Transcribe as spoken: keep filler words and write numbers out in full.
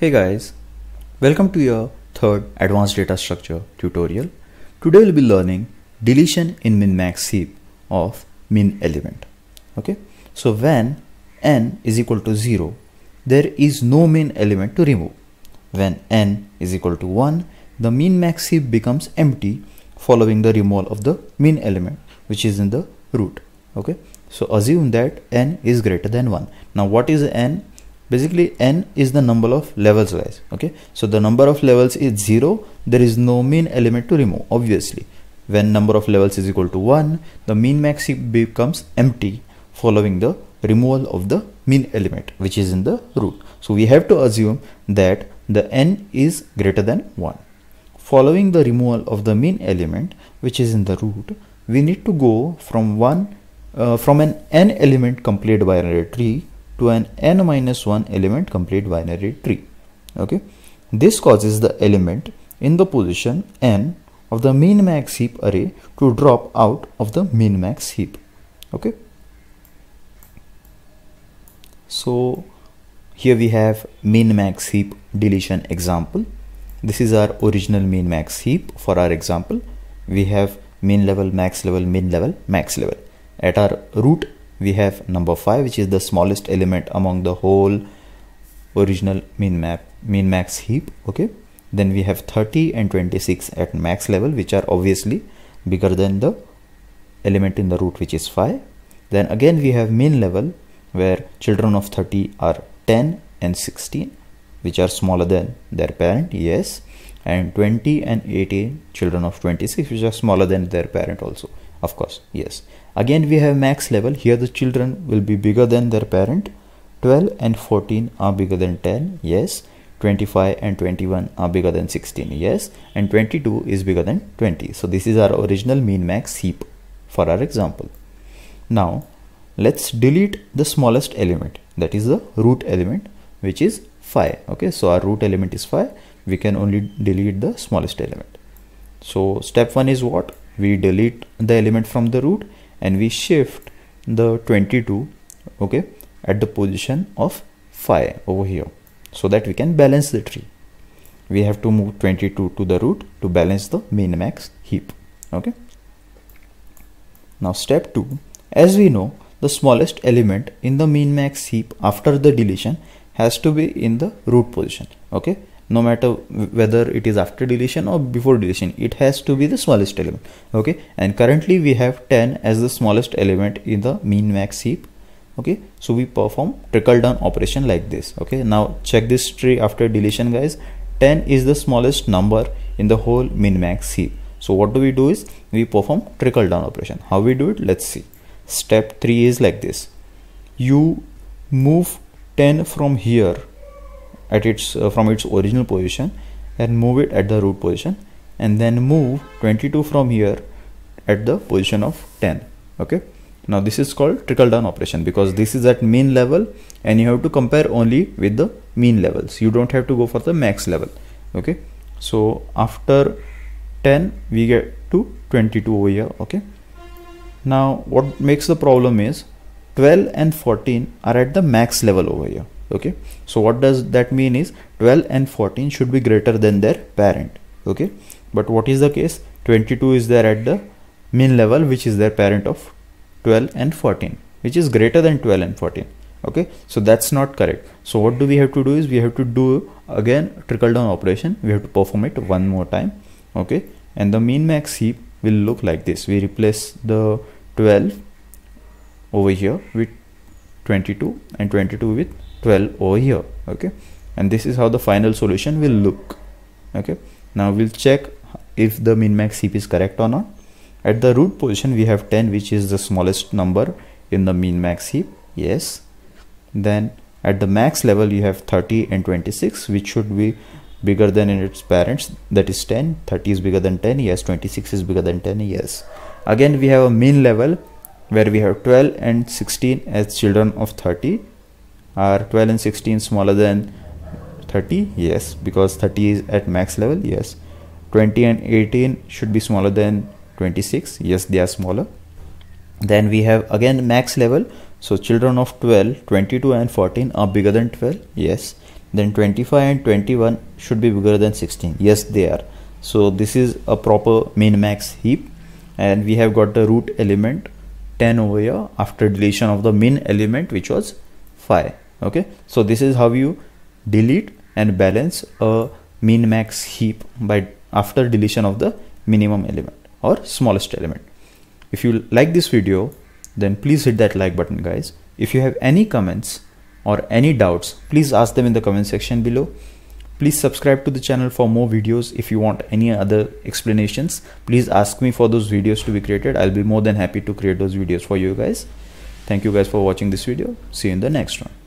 Hey guys, welcome to your third advanced data structure tutorial. Today we'll be learning deletion in min-max heap of min element. Okay, so when n is equal to zero, there is no min element to remove. When n is equal to one, the min-max heap becomes empty following the removal of the min element which is in the root. Okay, so assume that n is greater than one. Now what is n? Basically n is the number of levels wise. Okay, so the number of levels is zero, there is no min element to remove. Obviously when number of levels is equal to one, the min max heap becomes empty following the removal of the min element which is in the root. So we have to assume that the n is greater than one. Following the removal of the min element which is in the root, we need to go from one uh, from an n element complete binary tree to an n minus one element complete binary tree. Okay, this causes the element in the position n of the min max heap array to drop out of the min max heap. Okay, so here we have min max heap deletion example. This is our original min max heap. For our example, we have min level, max level, min level, max level. At our root we have number five, which is the smallest element among the whole original min map min max heap. Okay, then we have thirty and twenty-six at max level, which are obviously bigger than the element in the root which is five. Then again we have min level, where children of thirty are ten and sixteen, which are smaller than their parent, yes, and twenty and eighteen, children of twenty-six, which are smaller than their parent also, of course, yes. Again we have max level. Here the children will be bigger than their parent. Twelve and fourteen are bigger than ten, yes. Twenty-five and twenty-one are bigger than sixteen, yes, and twenty-two is bigger than twenty. So this is our original min max heap for our example. Now let's delete the smallest element, that is the root element, which is five. Okay, so our root element is five. We can only delete the smallest element. So step one is what? We delete the element from the root and we shift the twenty-two, okay, at the position of five over here, so that we can balance the tree. We have to move twenty-two to the root to balance the min max heap. Okay, now step two, as we know, the smallest element in the min max heap after the deletion has to be in the root position. Okay, no matter whether it is after deletion or before deletion, it has to be the smallest element. Okay, and currently we have ten as the smallest element in the min max heap. Okay, so we perform trickle down operation like this. Okay, now check this tree after deletion, guys. ten is the smallest number in the whole min max heap. So what do we do is we perform trickle down operation. How we do it? Let's see. Step three is like this. You move ten from here at its uh, from its original position and move it at the root position, and then move twenty-two from here at the position of ten. Okay, now this is called trickle down operation because this is at min level and you have to compare only with the mean levels. You don't have to go for the max level. Okay, so after ten we get to twenty-two over here. Okay, now what makes the problem is twelve and fourteen are at the max level over here. Okay, so what does that mean is twelve and fourteen should be greater than their parent. Okay, but what is the case? twenty-two is there at the min level, which is their parent of twelve and fourteen, which is greater than twelve and fourteen. Okay, so that's not correct. So what do we have to do is we have to do again trickle down operation. We have to perform it one more time. Okay, and the min max heap will look like this. We replace the twelve over here with twenty-two and twenty-two with twelve over here. Okay, and this is how the final solution will look. Okay, now we'll check if the min max heap is correct or not. At the root position we have ten, which is the smallest number in the min max heap, yes. Then at the max level you have thirty and twenty-six, which should be bigger than its parents, that is ten. thirty is bigger than ten, yes. twenty-six is bigger than ten, yes. Again we have a min level where we have twelve and sixteen as children of thirty. Are twelve and sixteen smaller than thirty? Yes, because thirty is at max level, yes. twenty and eighteen should be smaller than twenty-six, yes, they are smaller. Then we have again max level, so children of twelve, twenty-two and fourteen are bigger than twelve, yes. then twenty-five and twenty-one should be bigger than sixteen. Yes, they are. So this is a proper min max heap, and we have got the root element ten over here after deletion of the min element, which was five. Okay, so this is how you delete and balance a min max heap by after deletion of the minimum element or smallest element. If you like this video, then please hit that like button, guys. If you have any comments or any doubts, please ask them in the comment section below. Please subscribe to the channel for more videos. If you want any other explanations, please ask me for those videos to be created. I'll be more than happy to create those videos for you guys. Thank you guys for watching this video. See you in the next one.